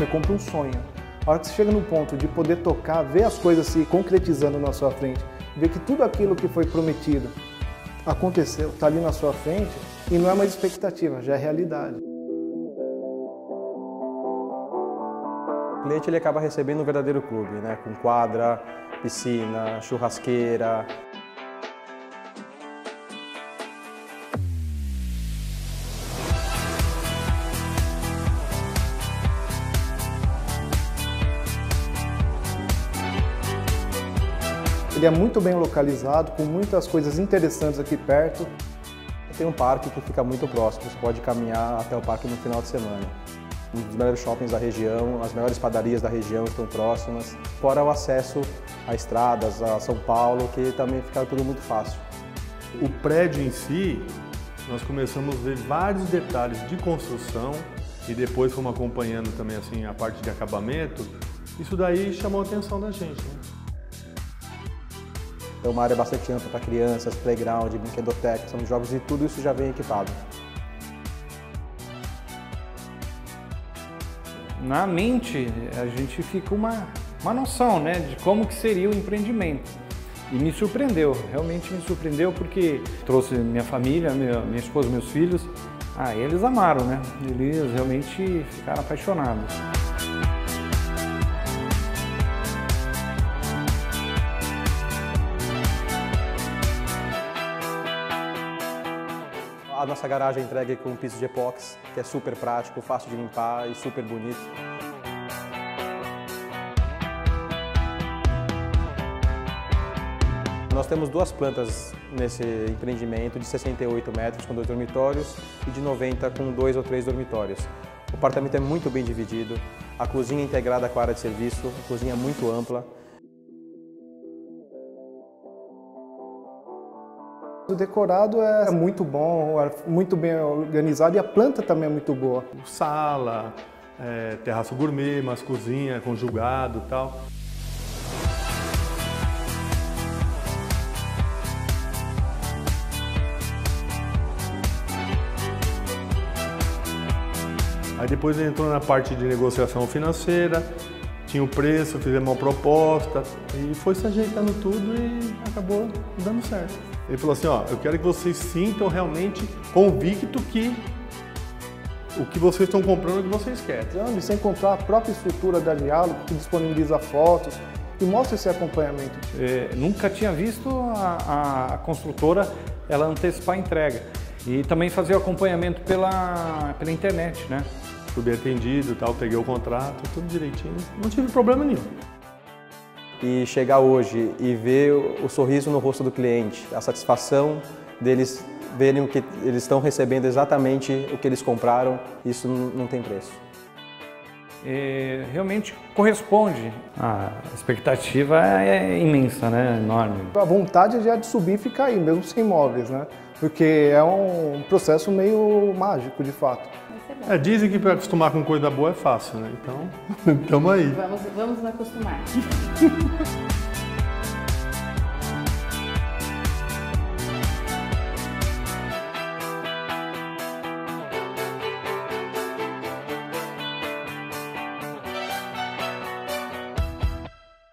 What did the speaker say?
você compra um sonho. A hora que você chega no ponto de poder tocar, ver as coisas se concretizando na sua frente, ver que tudo aquilo que foi prometido aconteceu, está ali na sua frente e não é mais expectativa, já é realidade. O cliente ele acaba recebendo um verdadeiro clube, né? Com quadra, piscina, churrasqueira. Ele é muito bem localizado, com muitas coisas interessantes aqui perto. Tem um parque que fica muito próximo, você pode caminhar até o parque no final de semana. Um dos melhores shoppings da região, as melhores padarias da região estão próximas. Fora o acesso a estradas, a São Paulo, que também fica tudo muito fácil. O prédio em si, nós começamos a ver vários detalhes de construção e depois fomos acompanhando também assim, a parte de acabamento. Isso daí chamou a atenção da gente, né? É uma área bastante ampla para crianças, playground, brinquedoteca, são jogos e tudo isso já vem equipado. Na mente, a gente fica uma noção, né, de como que seria o empreendimento. E me surpreendeu, realmente me surpreendeu, porque trouxe minha família, minha esposa, meus filhos. Ah, eles amaram, né? Eles realmente ficaram apaixonados. A nossa garagem é entregue com piso de epóxi, que é super prático, fácil de limpar e super bonito. Nós temos duas plantas nesse empreendimento, de 68 metros com 2 dormitórios e de 90 com 2 ou 3 dormitórios. O apartamento é muito bem dividido, a cozinha é integrada com a área de serviço, a cozinha é muito ampla. O decorado é muito bom, é muito bem organizado e a planta também é muito boa. Sala, terraço gourmet, mas cozinha, conjugado e tal. Aí depois entrou na parte de negociação financeira, tinha o preço, fizemos uma proposta e foi se ajeitando tudo e acabou dando certo. Ele falou assim, ó, eu quero que vocês sintam realmente convicto que o que vocês estão comprando é o que vocês querem. E sem contar a própria estrutura da Diálogo, que disponibiliza fotos e mostra esse acompanhamento. Nunca tinha visto a construtora ela antecipar a entrega e também fazer o acompanhamento pela internet, né? Fui bem atendido, tal, peguei o contrato, tudo direitinho, não tive problema nenhum. E chegar hoje e ver o sorriso no rosto do cliente, a satisfação deles verem o que eles estão recebendo, exatamente o que eles compraram, isso não tem preço. Realmente corresponde. A expectativa é imensa, né? Enorme. A vontade já é de subir e ficar aí, mesmo sem móveis, né? Porque é um processo meio mágico, de fato. Dizem que para acostumar com coisa boa é fácil, né? Então, estamos aí. Vamos nos acostumar.